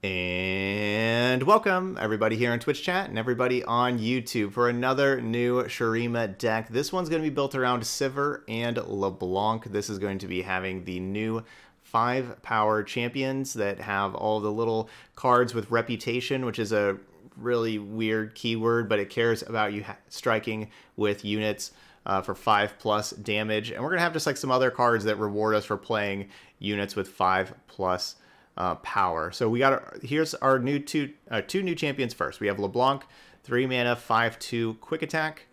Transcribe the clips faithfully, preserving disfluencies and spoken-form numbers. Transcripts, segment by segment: And welcome everybody here on Twitch chat and everybody on YouTube for another new Shurima deck. This one's going to be built around Sivir and LeBlanc. This is going to be having the new five power champions that have all the little cards with reputation, which is a really weird keyword, but it cares about you striking with units Uh, for five plus damage, and we're gonna have just like some other cards that reward us for playing units with five plus uh, power. So we got our, here's our new two uh, two new champions first. We have LeBlanc, three mana, five two quick attack,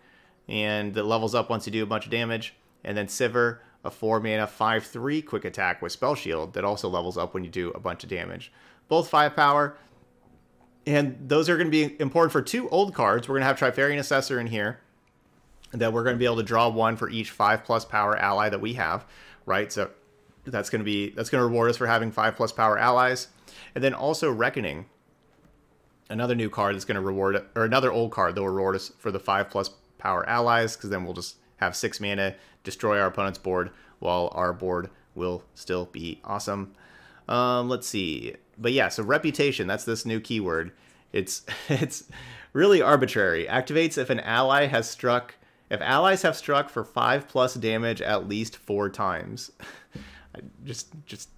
and that levels up once you do a bunch of damage. And then Sivir, a four mana, five three quick attack with spell shield that also levels up when you do a bunch of damage. Both five power, and those are gonna be important for two old cards. We're gonna have Trifarian Assessor in here. That we're going to be able to draw one for each five plus power ally that we have, right? So that's going to be that's going to reward us for having five plus power allies, and then also Reckoning, another new card that's going to reward or another old card that will reward us for the five plus power allies, because then we'll just have six mana, destroy our opponent's board while our board will still be awesome. Um, let's see, but yeah, so reputation, that's this new keyword. It's it's really arbitrary. Activates if an ally has struck. If allies have struck for five plus damage at least four times. just just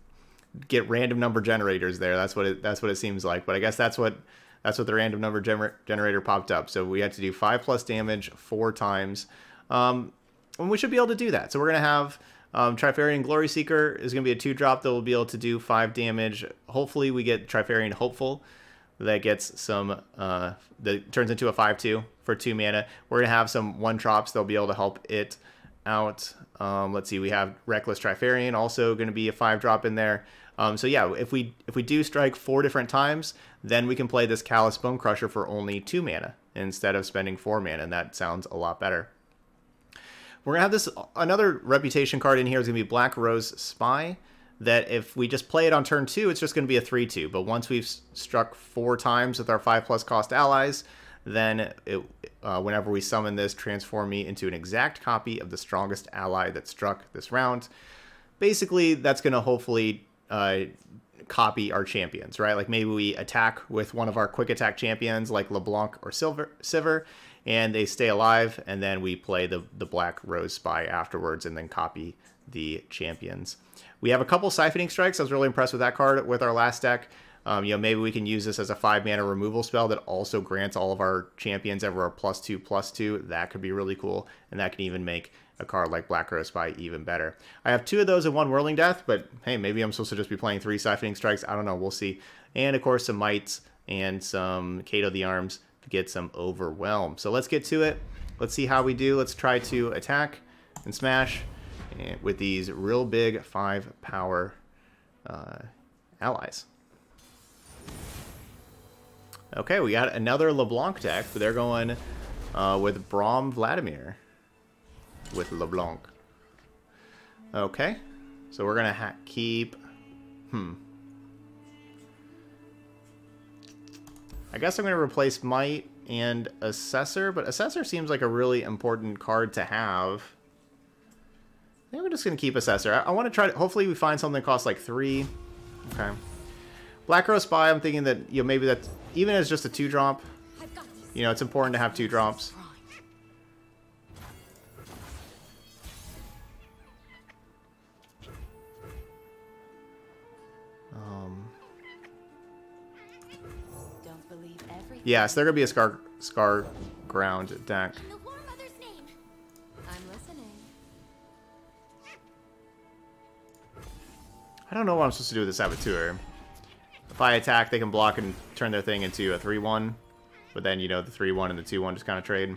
get random number generators there. That's what it that's what it seems like. But I guess that's what that's what the random number gener generator popped up. So we had to do five plus damage four times. Um, and we should be able to do that. So we're gonna have um, Trifarian Glory Seeker is gonna be a two drop that will be able to do five damage. Hopefully we get Trifarian Hopeful. That gets some, uh, that turns into a five two for two mana. We're going to have some one drops. They'll be able to help it out. Um, let's see, we have Reckless Trifarian also going to be a five drop in there. Um, so yeah, if we if we do strike four different times, then we can play this Callous Bone Crusher for only two mana instead of spending four mana, and that sounds a lot better. We're going to have this, another reputation card in here is going to be Black Rose Spy. That if we just play it on turn two, it's just going to be a three two. But once we've struck four times with our five plus cost allies, then it, uh, whenever we summon this, transform me into an exact copy of the strongest ally that struck this round. Basically, that's going to hopefully uh, copy our champions, right? Like maybe we attack with one of our quick attack champions like LeBlanc or Sivir, and they stay alive, and then we play the, the Black Rose Spy afterwards and then copy the champions. We have a couple Siphoning Strikes. I was really impressed with that card with our last deck. Um, you know, maybe we can use this as a five mana removal spell that also grants all of our champions ever a plus two plus two. That could be really cool, and that can even make a card like Black Rose Spy even better. I have two of those and one Whirling Death, but hey, maybe I'm supposed to just be playing three Siphoning Strikes. I don't know. We'll see. And of course, some Mites and some Kato the Arms to get some Overwhelm. So let's get to it. Let's see how we do. Let's try to attack and smash with these real big five power uh, allies. Okay, we got another LeBlanc deck, but they're going uh, with Braum Vladimir with LeBlanc. Okay, so we're gonna ha keep. Hmm. I guess I'm gonna replace Might and Assessor, but Assessor seems like a really important card to have. I think we're just going to keep Assessor. I, I want to try to... Hopefully we find something that costs like three. Okay. Black Rose Spy, I'm thinking that, you know, maybe that's... Even as just a two-drop, you know, it's important to have two drops. Um, yeah, so they're going to be a Scar, Scar Ground deck. I don't know what I'm supposed to do with the Saboteur. If I attack, they can block and turn their thing into a three one. But then, you know, the three one and the two one just kind of trade.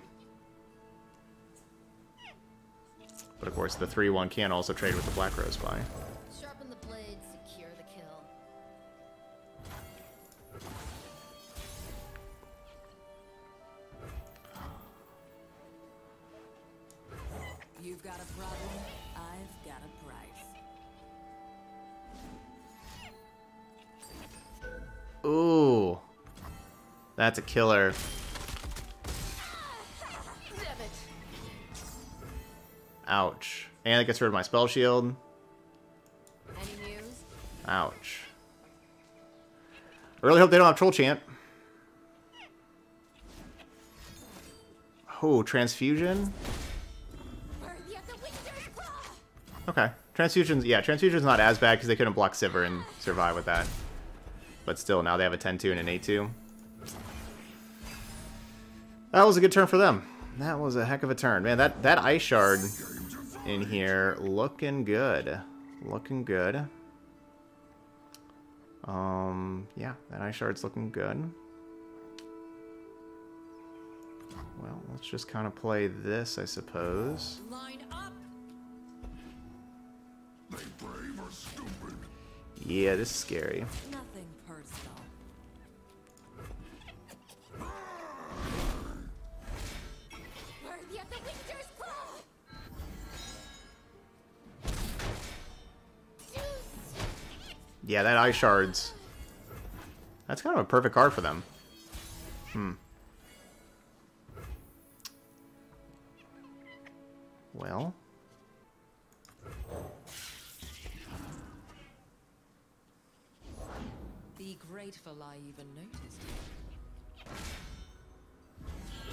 But of course, the three one can also trade with the Black Rose Spy. Sharpen the blade, secure the kill. You've got a problem. I've got a price. Ooh, that's a killer. Ouch. And it gets rid of my spell shield. Ouch. I really hope they don't have Troll Chant. Oh, Transfusion? Okay. Transfusion's, yeah, Transfusion's not as bad because they couldn't block Sivir and survive with that. But still, now they have a ten two and an eight two. That was a good turn for them. That was a heck of a turn. Man, that, that Ice Shard in here looking good. Looking good. Um, yeah, that Ice Shard's looking good. Well, let's just kind of play this, I suppose. Line up. They brave or stupid. Yeah, this is scary. Nothing personal. Worthy of the Winter's Claw. Yeah, that Ice Shard's. That's kind of a perfect card for them. Hmm. Well, be grateful I even noticed it.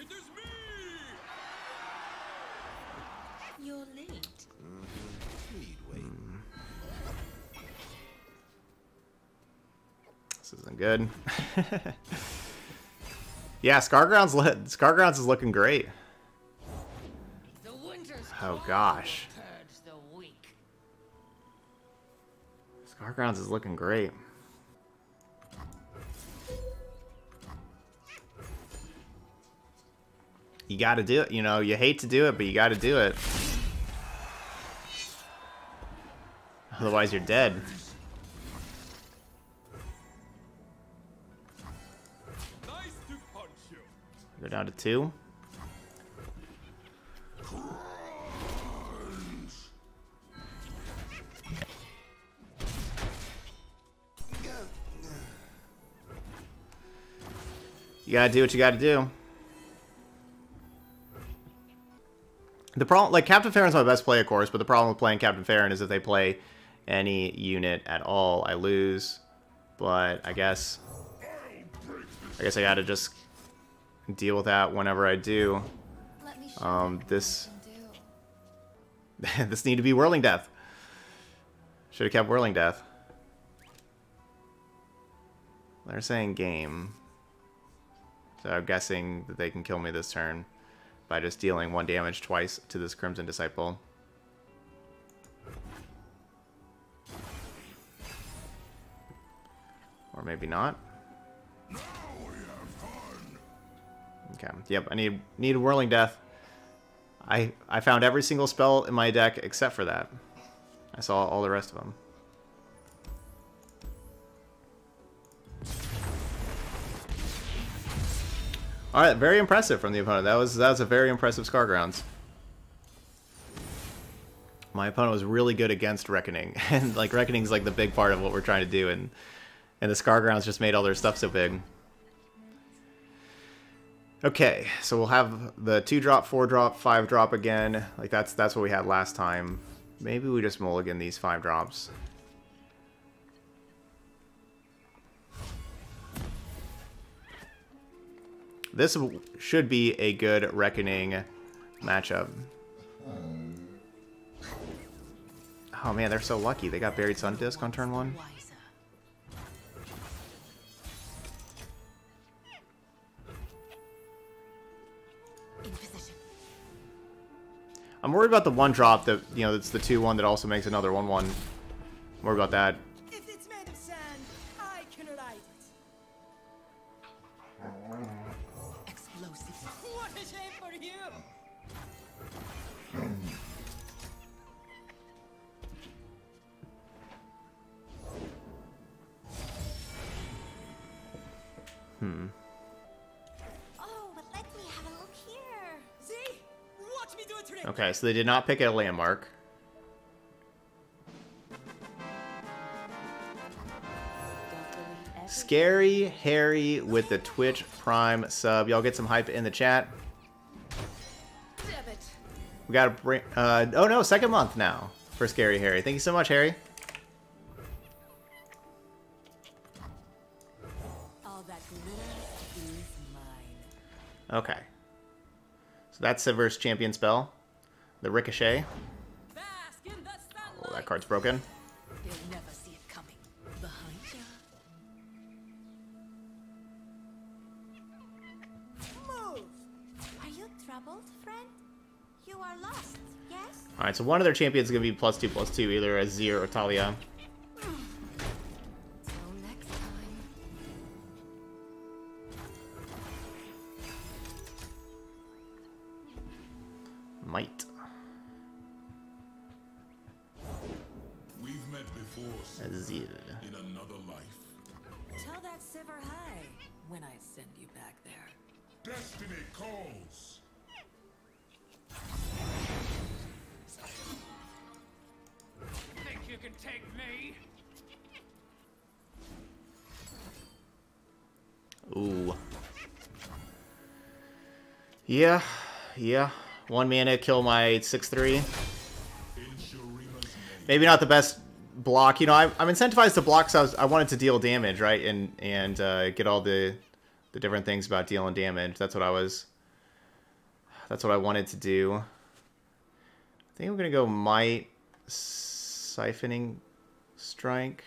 It is me. You're late. Mm-hmm. Wait. This isn't good. Yeah, Scar Grounds, Scar Grounds is looking great. Oh gosh. Scar Grounds is looking great. You gotta do it, you know, you hate to do it, but you gotta do it. Otherwise you're dead. Go down to two. You gotta do what you gotta do. The problem, like, Captain Farron's my best play, of course, but the problem with playing Captain Farron is if they play any unit at all, I lose. But I guess, I guess I gotta just deal with that whenever I do. Um, this this need to be Whirling Death. Should have kept Whirling Death. They're saying game, so I'm guessing that they can kill me this turn by just dealing one damage twice to this Crimson Disciple. Or maybe not. Okay. Yep, I need need Whirling Death. I I found every single spell in my deck except for that. I saw all the rest of them. All right, very impressive from the opponent. That was that was a very impressive Scar Grounds. My opponent was really good against Reckoning, and like Reckoning's like the big part of what we're trying to do, and and the Scar Grounds just made all their stuff so big. Okay, so we'll have the two drop, four drop, five drop again. Like that's that's what we had last time. Maybe we just mulligan these five drops. This should be a good Reckoning matchup. Oh man, they're so lucky. They got Buried Sun Disc on turn one. I'm worried about the one drop that, you know, it's the two one that also makes another one one. I'm worried about that. If it's made of sand, I can light it. Explosive. What a shame for you. Hmm. Okay, so they did not pick a landmark. Scary Harry with the Twitch Prime sub. Y'all get some hype in the chat. We gotta bring. Uh, oh no, second month now for Scary Harry. Thank you so much, Harry. Okay. So that's Sivir's champion spell. The Ricochet. Oh, that card's broken. You'll never see it coming. Behind you. Move. Are you troubled, friend? You are lost, yes? Alright, so one of their champions is going to be plus two, plus two, either Azir or Taliyah. Might. We've met before, Azir. In another life. Tell that Sivir hi when I send you back there. Destiny calls. Think you can take me? Ooh. Yeah, yeah. One mana, kill my six three. Maybe not the best block. You know, I'm, I'm incentivized to block, so I, was, I wanted to deal damage, right? And and uh, get all the the different things about dealing damage. That's what I was. That's what I wanted to do. I think I'm gonna go might siphoning strike.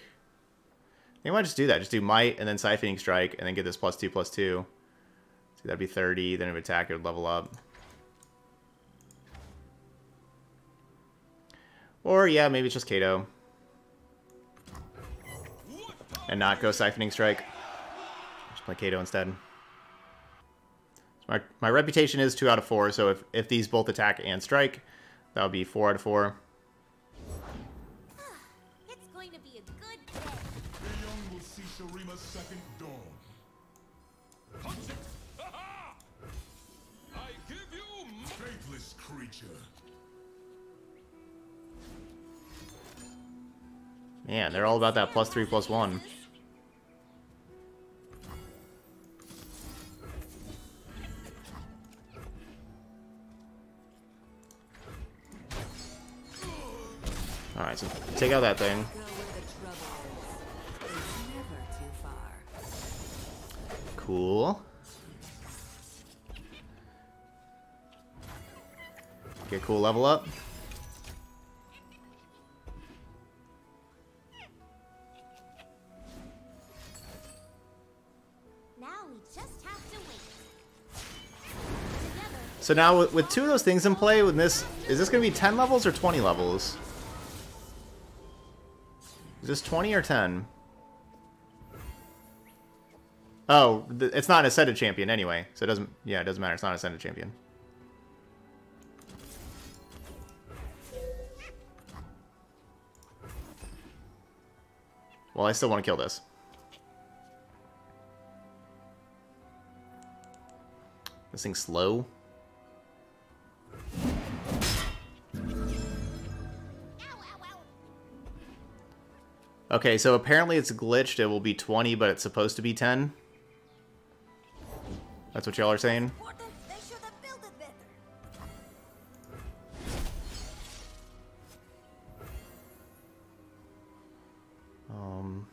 I think I might just do that. Just do might and then siphoning strike, and then get this plus two plus two. So that'd be thirty. Then if attack, it would level up. Or, yeah, maybe it's just Kato. And not go Siphoning Strike. Just play Kato instead. My, my reputation is two out of four, so if, if these both attack and strike, that would be four out of four. It's going to be a good day. Leon will see Shurima's second dawn. Punch it! Aha! I give you faithless creature. Man, they're all about that plus three, plus one. Alright, so take out that thing. Cool. Get cool level up. So now, with two of those things in play, with this, is this going to be ten levels or twenty levels? Is this twenty or ten? Oh, it's not an Ascended Champion anyway, so it doesn't, yeah, it doesn't matter, it's not an Ascended Champion. Well, I still want to kill this. This thing's slow. Okay, so apparently it's glitched. It will be twenty, but it's supposed to be ten. That's what y'all are saying? Um,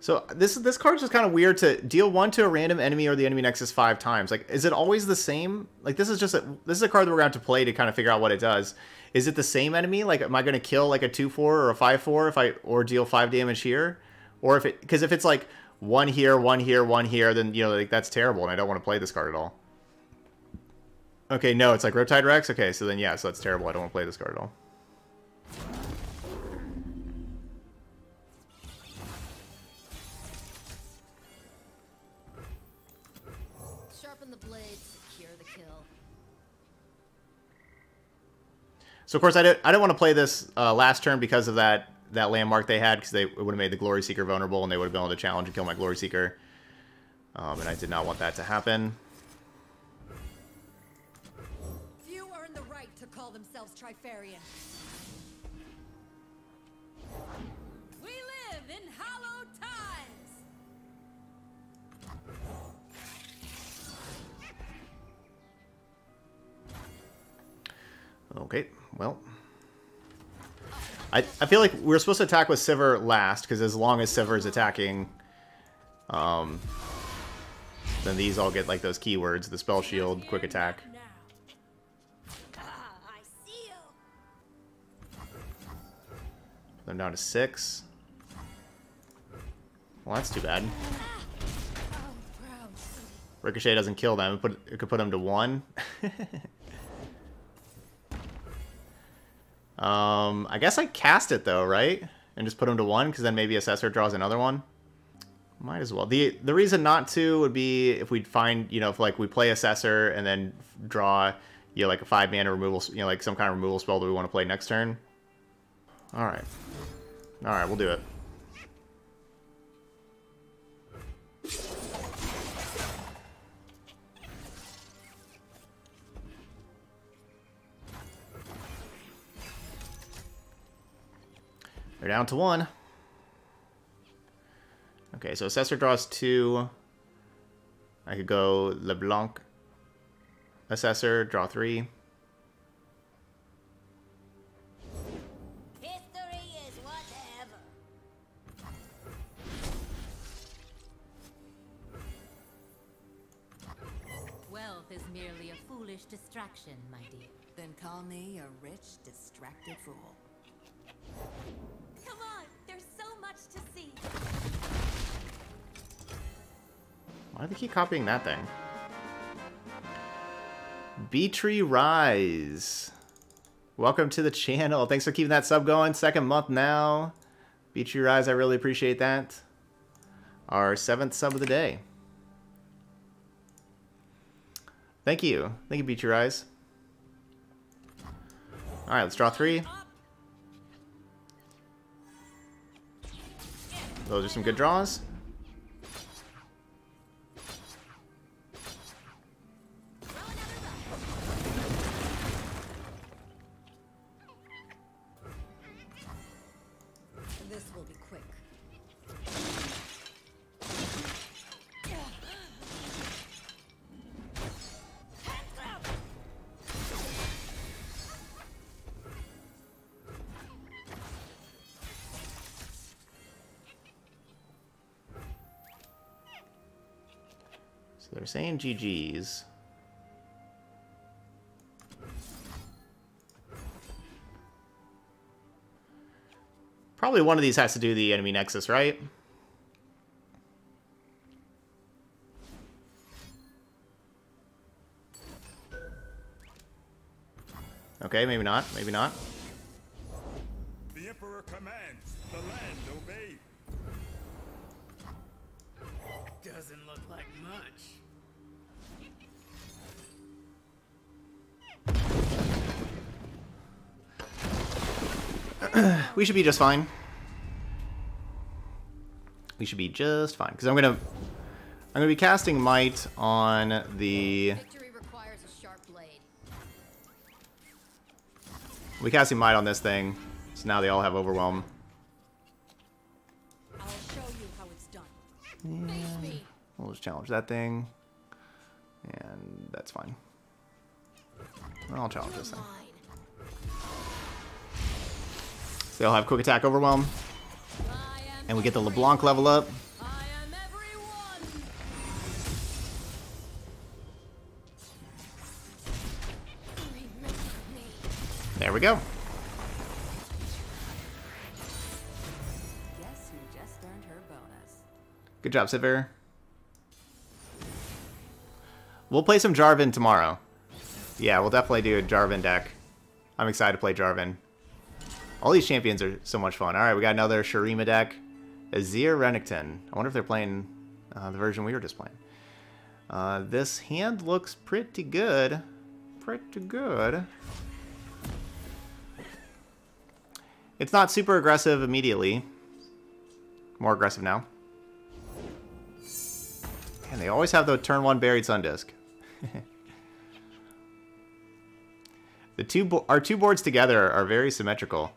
so this this card's just kind of weird to deal one to a random enemy or the enemy nexus five times. Like, is it always the same? Like, this is just a, this is a card that we're going to have to play to kind of figure out what it does. Is it the same enemy? Like, am I going to kill like a two four or a five four if I or deal five damage here? Or if it, because if it's like one here, one here, one here, then, you know, like that's terrible and I don't want to play this card at all. Okay, no, it's like Riptide Rex. Okay, so then yeah, so that's terrible. I don't want to play this card at all. So, of course, I don't, I don't want to play this uh, last turn because of that, that landmark they had, because they would have made the Glory Seeker vulnerable, and they would have been able to challenge and kill my Glory Seeker. Um, and I did not want that to happen. Few earn the right to call themselves Trifarian. We live in hallowed times. Okay, well. I, I feel like we're supposed to attack with Sivir last, because as long as Sivir is attacking, um, Then these all get like those keywords, the spell shield, quick attack. I'm down to six. Well, that's too bad. Ricochet doesn't kill them. It, put, it could put them to one. um, I guess I cast it though, right? And just put them to one, because then maybe Assessor draws another one. Might as well. The the reason not to would be if we find, you know, if like we play Assessor and then draw, you know, like a five mana removal, you know, like some kind of removal spell that we want to play next turn. All right. All right, we'll do it. They're down to one. Okay, so Assessor draws two. I could go LeBlanc. Assessor, draw three. Distraction, my dear. Then call me a rich, distracted fool. Come on, there's so much to see. Why do they keep copying that thing? B-Tree Rise. Welcome to the channel. Thanks for keeping that sub going. Second month now. B-Tree Rise, I really appreciate that. Our seventh sub of the day. Thank you. Thank you, Beat Your Eyes. Alright, let's draw three. Those are some good draws. They're saying G G's. Probably one of these has to do the enemy nexus, right? Okay, maybe not, maybe not. The Emperor commands, the land obey. Doesn't look like much. We should be just fine. We should be just fine, because I'm gonna, I'm gonna be casting Might on the. Victory requires a sharp blade. We're casting Might on this thing, so now they all have Overwhelm. I'll show you how it's done. Yeah. We'll just challenge that thing, and that's fine. And I'll challenge this thing. They'll have Quick Attack Overwhelm. And we get the LeBlanc level up. I am everyone. There we go. Guess who just earned her bonus. Good job, Sivir. We'll play some Jarvan tomorrow. Yeah, we'll definitely do a Jarvan deck. I'm excited to play Jarvan. All these champions are so much fun. All right, we got another Shurima deck. Azir, Renekton. I wonder if they're playing uh, the version we were just playing. Uh, this hand looks pretty good. Pretty good. It's not super aggressive immediately. More aggressive now. And they always have the turn one Buried Sun Disc. the two our two boards together are very symmetrical.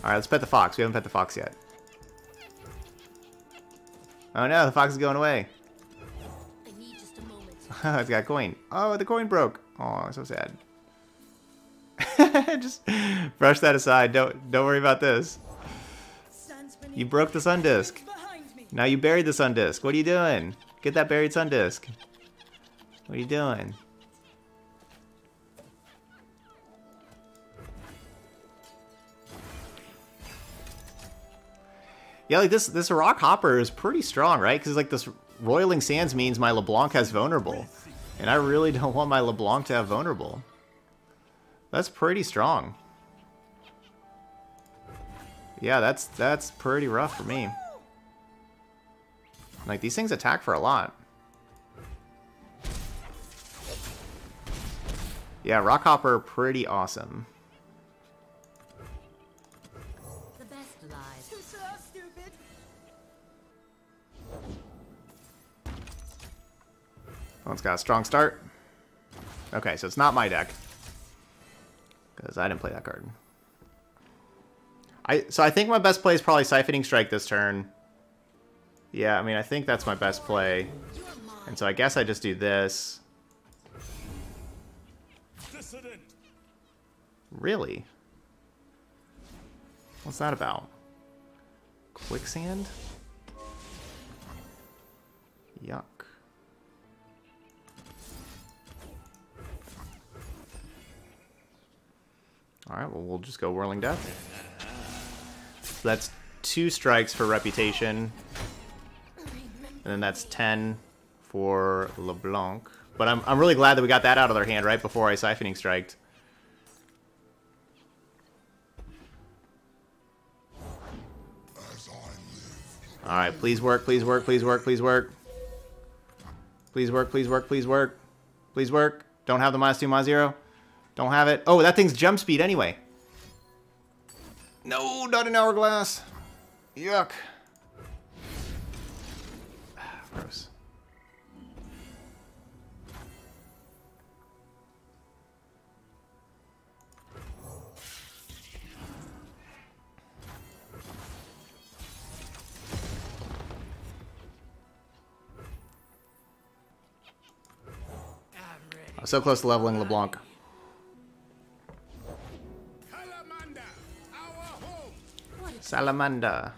Alright, let's pet the fox. We haven't pet the fox yet. Oh no, the fox is going away. I need just a moment. It's got a coin. Oh, the coin broke. Oh, so sad. Just brush that aside. Don't don't worry about this. You broke the sun disc. Behind me. Now you buried the Sun Disc. What are you doing? Get that Buried Sun Disc. What are you doing? Yeah, like this this Rock Hopper is pretty strong, right? Because like this Roiling Sands means my LeBlanc has vulnerable. And I really don't want my LeBlanc to have vulnerable. That's pretty strong. Yeah, that's that's pretty rough for me. Like, these things attack for a lot. Yeah, Rock Hopper, pretty awesome. The best lies. Too slow, stupid. One's got a strong start. Okay, so it's not my deck. Because I didn't play that card. I So I think my best play is probably Siphoning Strike this turn. Yeah, I mean, I think that's my best play. And so I guess I just do this. Dissident. Really? What's that about? Quicksand? Yuck. Alright, well, we'll just go Whirling Death. So that's two strikes for Reputation. And then that's ten for LeBlanc. But I'm, I'm really glad that we got that out of their hand right before I Siphoning Striked. Alright, please work, please work, please work, please work. Please work, please work, please work. Please work. Don't have the minus two, minus zero. Don't have it. Oh, that thing's jump speed anyway. No, not an Hourglass. Yuck. Gross. I'm so close to leveling LeBlanc. Salamander, our home. Salamander.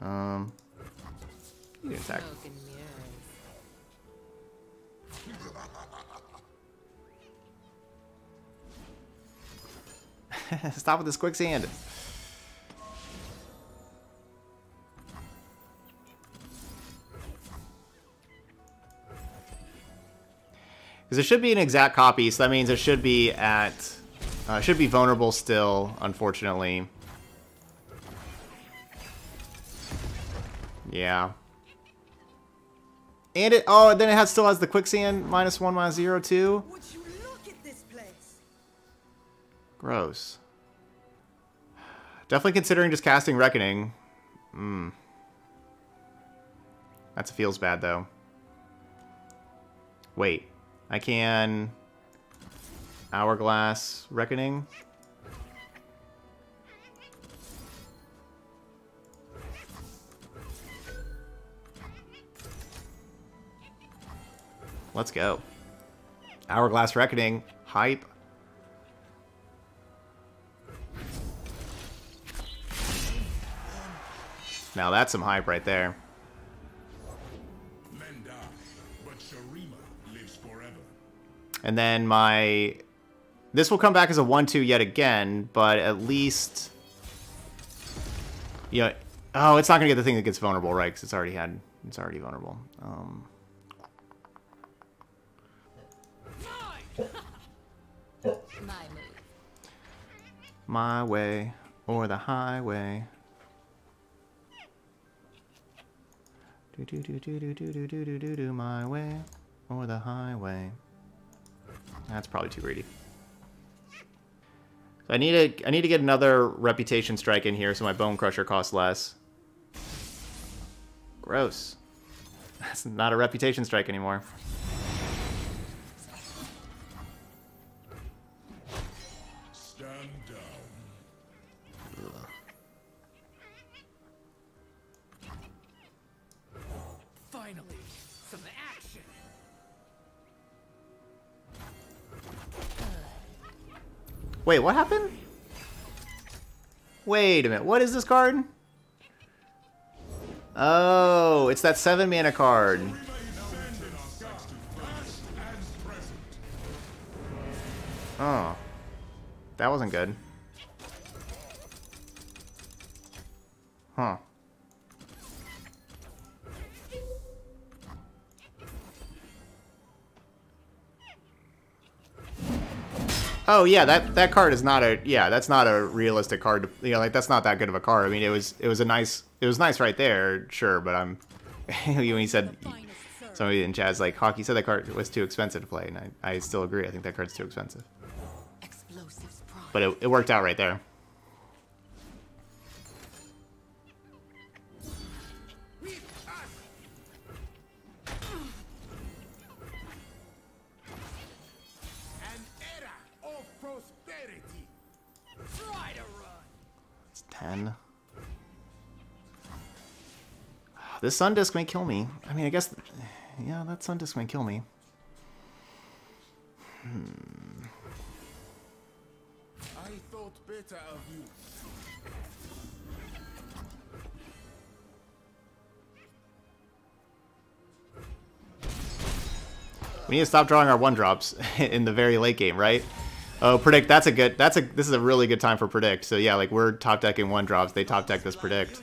Um. You can attack. Stop with this quicksand. Because it should be an exact copy, so that means it should be at, uh, should be vulnerable still, unfortunately. Yeah. And it, oh, then it has, still has the quicksand, minus one, minus zero, two. Would you look at this place? Gross. Definitely considering just casting Reckoning. Mm. That feels bad, though. Wait. I can... Hourglass Reckoning? Let's go. Hourglass Reckoning. Hype. Now that's some hype right there. Men die, but Shurima lives forever. And then my... This will come back as a one two yet again, but at least... You know... Oh, it's not going to get the thing that gets vulnerable, right? Because it's already had... It's already vulnerable. Um... My move. My way or the highway. Do do do do do do do do do do do my way or the highway. That's probably too greedy. So I need to I need to get another Reputation Strike in here so my Bone Crusher costs less. Gross. That's not a Reputation Strike anymore. Wait, what happened? Wait a minute, what is this card? Oh, it's that seven mana card. Oh. That wasn't good. Huh. Oh yeah, that that card is not a yeah. That's not a realistic card. To, you know, like that's not that good of a card. I mean, it was it was a nice it was nice right there, sure. But I'm when he said somebody in chat's like Hawk, you said that card was too expensive to play, and I, I still agree. I think that card's too expensive. But it it worked out right there. ten. This Sun Disc may kill me. I mean, I guess... Yeah, that Sun Disc may kill me. Hmm. I thought better of you. We need to stop drawing our one-drops in the very late game, right? Oh, predict. That's a good. That's a. This is a really good time for predict. So yeah, like we're top decking one drops. They top deck this predict.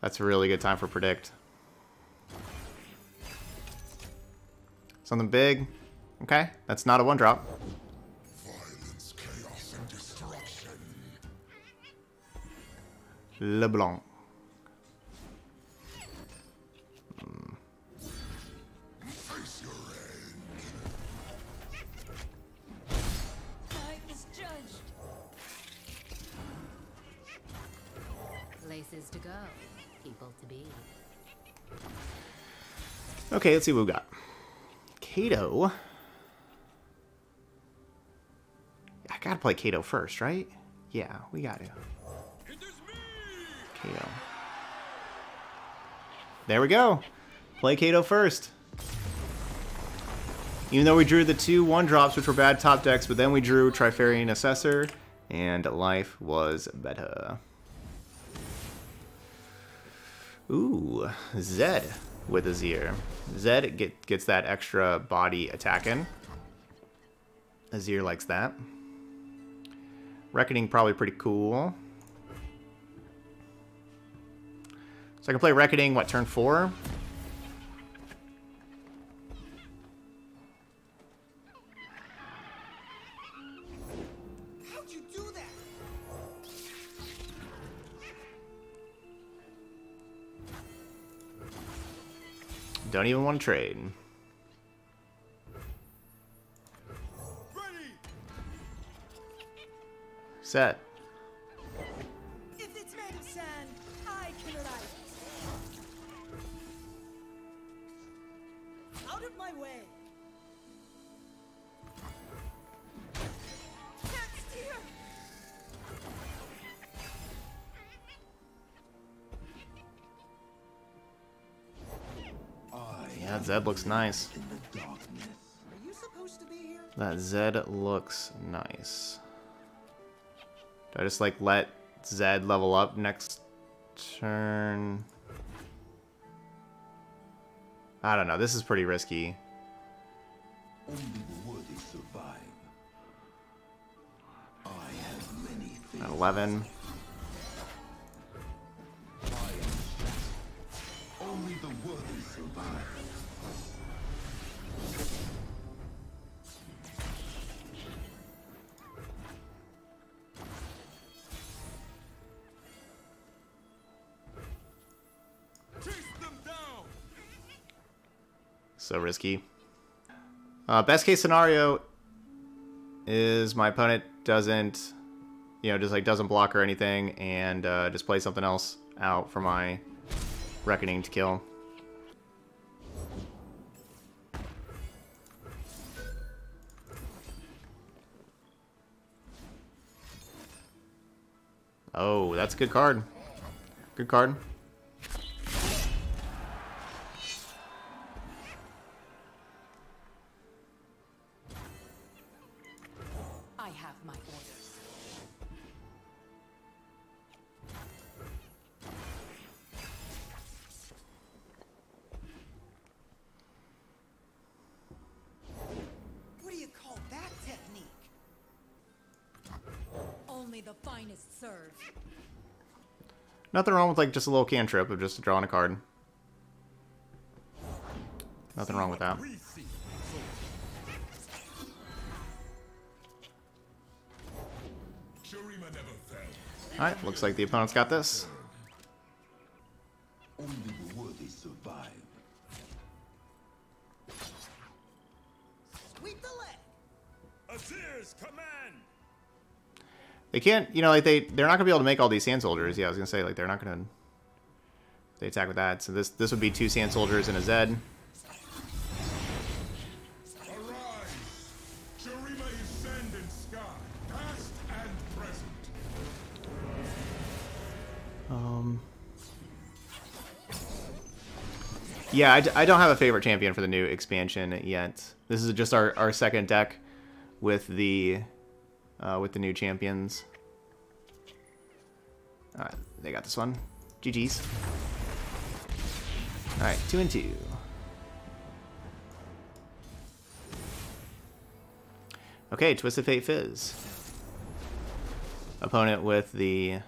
That's a really good time for predict. Something big. Okay, that's not a one drop. Violence, chaos, and destruction. LeBlanc. To go, people to be. Okay, let's see what we got. Kato. I gotta play Kato first, right? Yeah, we gotta. Kato. There we go. Play Kato first. Even though we drew the two one drops, which were bad top decks, but then we drew Trifarian Assessor, and life was better. Ooh, Zed with Azir. Zed get, gets that extra body attack in. Azir likes that. Reckoning probably pretty cool. So I can play Reckoning, what, turn four? Don't even want to trade. Ready. Set. If it's made of sand, I can arrive. Out of my way. Next here. That Zed looks nice. That Zed looks nice. Do I just like let Zed level up next turn? I don't know. This is pretty risky. Only the worthy survive. I have many things. eleven. Only the worthy survive. So risky. Uh, best case scenario is my opponent doesn't, you know, just like doesn't block or anything, and uh, just play something else out for my Reckoning to kill. Oh, that's a good card. Good card. the finest serve. Nothing wrong with like just a little cantrip of just drawing a card. Nothing wrong with that. Alright, looks like the opponent's got this. Only the worthy survive. Sweep the leg. Azir's command. They can't, you know, like they they're not gonna be able to make all these sand soldiers. Yeah, I was gonna say like they're not gonna. They attack with that, so this this would be two sand soldiers and a Zed. Um, yeah, I, I don't have a favorite champion for the new expansion yet. This is just our, our second deck with the uh, with the new champions. All right, they got this one. G G's. All right, two and two. Okay, Twisted Fate Fizz. Opponent with the.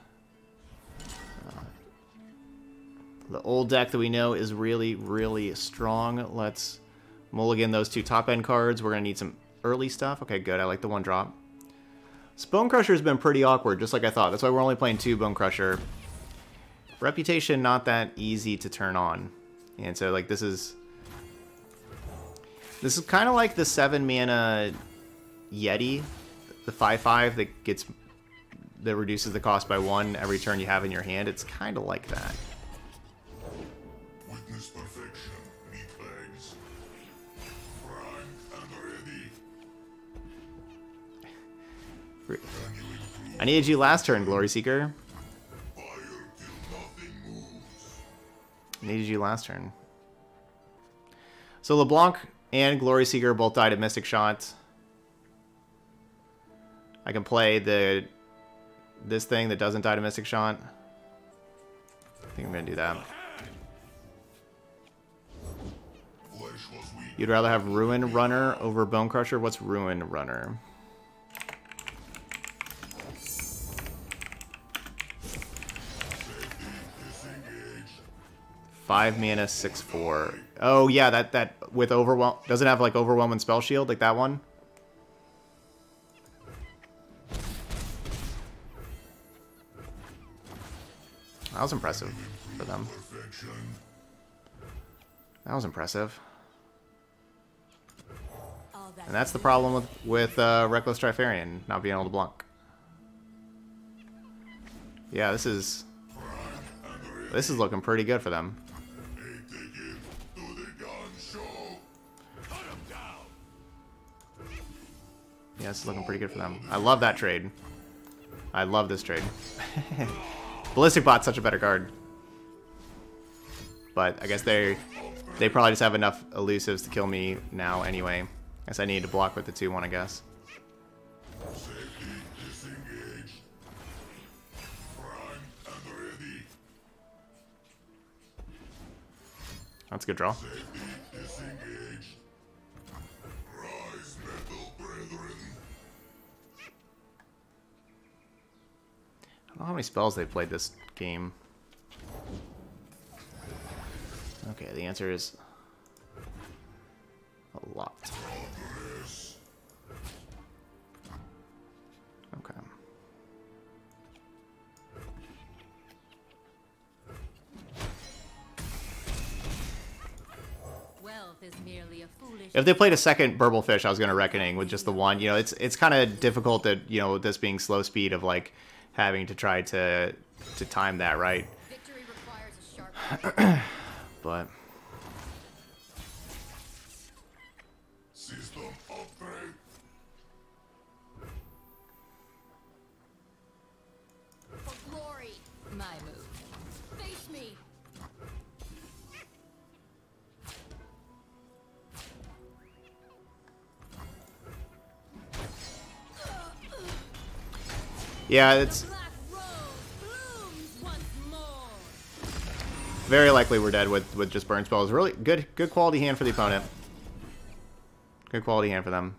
The old deck that we know is really, really strong. Let's mulligan those two top-end cards. We're going to need some early stuff. Okay, good. I like the one drop. This Bone Crusher has been pretty awkward, just like I thought. That's why we're only playing two Bone Crusher. Reputation, not that easy to turn on. And so, like, this is... This is kind of like the seven mana Yeti, the five five that gets... that reduces the cost by one every turn you have in your hand. It's kind of like that. I needed you last turn, Glory Seeker. I needed you last turn. So LeBlanc and Glory Seeker both died at Mystic Shot. I can play the this thing that doesn't die to Mystic Shot. I think I'm gonna do that. You'd rather have Ruin Runner over Bone Crusher? What's Ruin Runner? five mana, six four. Oh, yeah, that, that with overwhelm... Doesn't have, like, overwhelming spell shield, like that one. That was impressive for them. That was impressive. And that's the problem with, with uh, Reckless Trifarian, not being able to block. Yeah, this is... This is looking pretty good for them. Yeah, this is looking pretty good for them. I love that trade. I love this trade. Ballistic Bot's such a better card. But I guess they they probably just have enough elusives to kill me now anyway. I guess I need to block with the two one, I guess. That's a good draw. I don't know how many spells they played this game. Okay, the answer is a lot. Okay. Is merely a foolish... If they played a second Burble Fish, I was going to Reckoning with just the one. You know, it's it's kind of difficult that, you know, this being slow speed of, like, having to try to to time that, right? Victory requires a sharp... But... System upgrade. For glory, my move. Face me. Yeah, it's very likely we're dead with with just burn spells. Really good, good quality hand for the opponent. Good quality hand for them.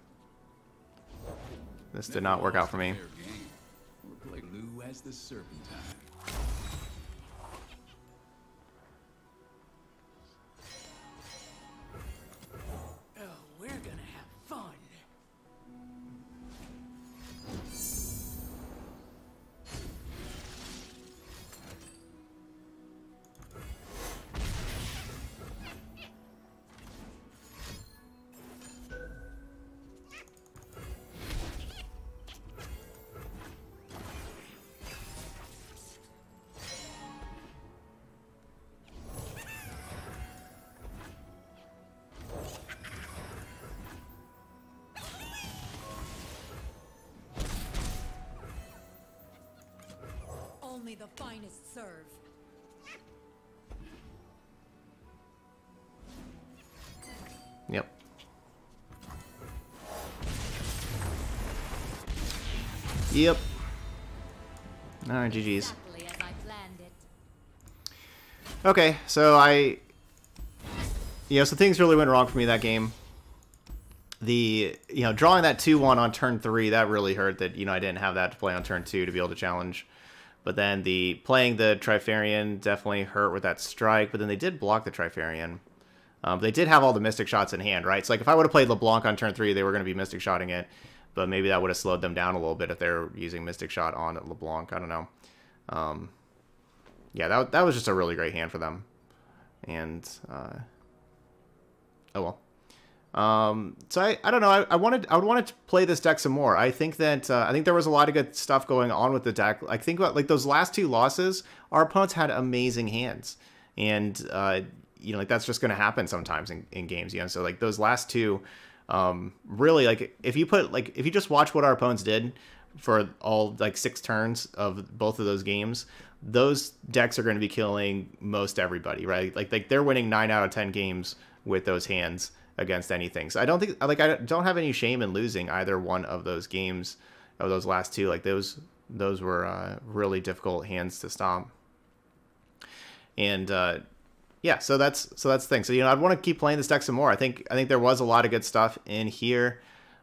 This did not work out for me. the Serpentine. Only the finest serve. Yep. Yep. Alright, G G's. Okay, so I... Yeah, so things really went wrong for me that game. The, you know, drawing that two one on turn three, that really hurt that, you know, I didn't have that to play on turn two to be able to challenge. But then the playing the Trifarian definitely hurt with that strike. But then they did block the Trifarian. Um, they did have all the Mystic Shots in hand, right? So like if I would have played LeBlanc on turn three, they were going to be Mystic Shotting it. But maybe that would have slowed them down a little bit if they're using Mystic Shot on LeBlanc. I don't know. Um, yeah, that that was just a really great hand for them. And uh, oh well. Um, so I I don't know. I, I wanted I would want to play this deck some more. I think that uh, I think there was a lot of good stuff going on with the deck. I think about like those last two losses, our opponents had amazing hands, and uh, you know, like that's just going to happen sometimes in, in games. You know, so like those last two, um, really like if you put like if you just watch what our opponents did for all like six turns of both of those games, those decks are going to be killing most everybody, right? Like like they're winning nine out of ten games with those hands against anything. So I don't think, like, I don't have any shame in losing either one of those games, of those last two. Like those those were uh, really difficult hands to stomp. And uh, yeah, so that's so that's the thing. So, you know, I'd want to keep playing this deck some more. I think I think there was a lot of good stuff in here,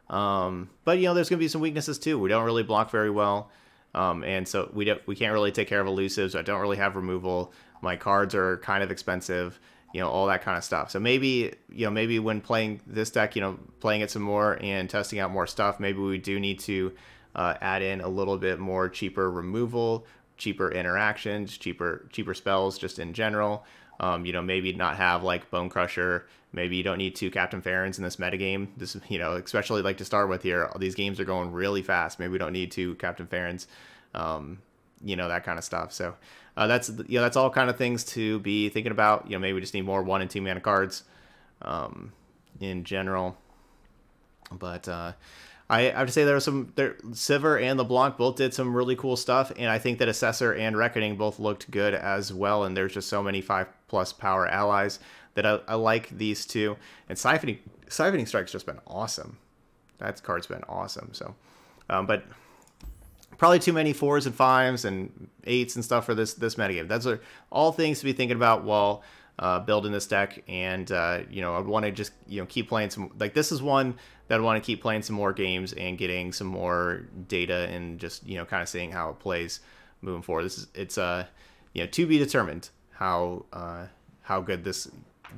um, but you know, there's going to be some weaknesses too. We don't really block very well, um, and so we don't we can't really take care of elusives. I don't really have removal. My cards are kind of expensive. You know, all that kind of stuff. So maybe, you know, maybe when playing this deck, you know, playing it some more and testing out more stuff, maybe we do need to uh, add in a little bit more cheaper removal, cheaper interactions, cheaper cheaper spells just in general. Um, you know, maybe not have like Bone Crusher. Maybe you don't need two Captain Farrons in this metagame. This, you know, especially like to start with here, all these games are going really fast. Maybe we don't need two Captain Farrons, um, you know, that kind of stuff. So Uh, that's, you know, that's all kind of things to be thinking about. You know, maybe we just need more one and two mana cards um, in general. But uh, I, I have to say there was some there, Sivir and LeBlanc both did some really cool stuff, and I think that Assessor and Reckoning both looked good as well. And there's just so many five plus power allies that I, I like these two. And Siphoning Siphoning Strike's just been awesome. That card's been awesome. So, um, but. Probably too many fours and fives and eights and stuff for this this metagame. That's are all things to be thinking about while uh, building this deck. And uh, you know, I want to just you know keep playing some. Like this is one that I want to keep playing some more games and getting some more data and just you know kind of seeing how it plays moving forward. This is it's a uh, you know to be determined how uh, how good this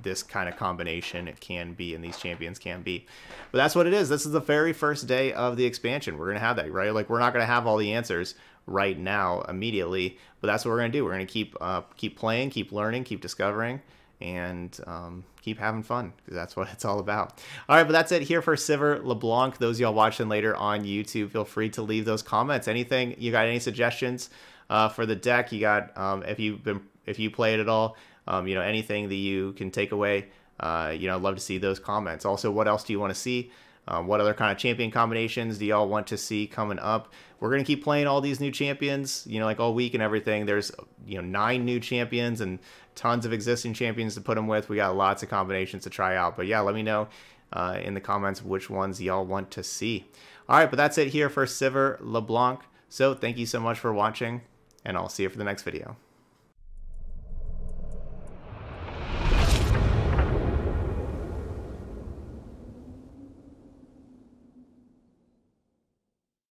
this kind of combination it can be and these champions can be. But that's what it is. This is the very first day of the expansion. We're gonna have that, right? Like we're not gonna have all the answers right now immediately, but that's what we're gonna do. We're gonna keep uh keep playing, keep learning, keep discovering, and um keep having fun, because that's what it's all about. All right, but that's it here for Sivir, LeBlanc. Those of y'all watching later on YouTube, feel free to leave those comments. Anything you got, any suggestions uh for the deck you got, um if you've been if you played at all, Um, you know, anything that you can take away, uh, you know, I'd love to see those comments. Also, what else do you want to see? Um, what other kind of champion combinations do y'all want to see coming up? We're going to keep playing all these new champions, you know, like all week and everything. There's, you know, nine new champions and tons of existing champions to put them with. We got lots of combinations to try out. But yeah, let me know uh, in the comments which ones y'all want to see. All right, but that's it here for Sivir, LeBlanc. So thank you so much for watching, and I'll see you for the next video.